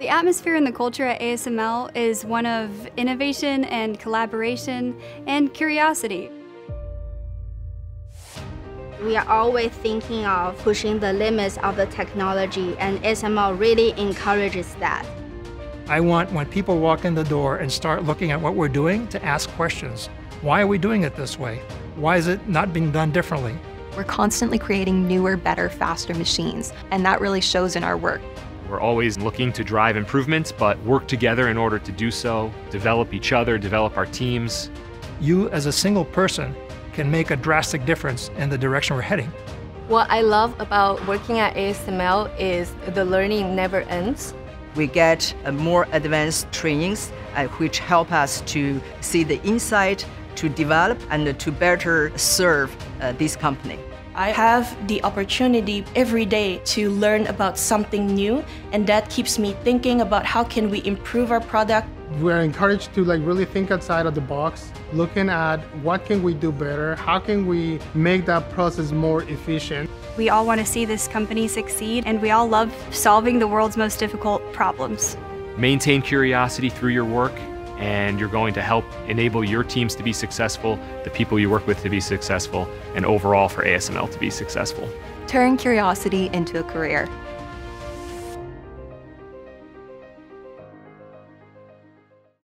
The atmosphere and the culture at ASML is one of innovation and collaboration and curiosity. We are always thinking of pushing the limits of the technology, and ASML really encourages that. I want, when people walk in the door and start looking at what we're doing, to ask questions. Why are we doing it this way? Why is it not being done differently? We're constantly creating newer, better, faster machines, and that really shows in our work. We're always looking to drive improvements, but work together in order to do so, develop each other, develop our teams. You, as a single person, can make a drastic difference in the direction we're heading. What I love about working at ASML is the learning never ends. We get more advanced trainings which help us to see the insight, to develop and to better serve this company. I have the opportunity every day to learn about something new, and that keeps me thinking about how can we improve our product. We're encouraged to really think outside of the box, looking at what can we do better, how can we make that process more efficient. We all want to see this company succeed, and we all love solving the world's most difficult problems. Maintain curiosity through your work, and you're going to help enable your teams to be successful, the people you work with to be successful, and overall for ASML to be successful. Turn curiosity into a career.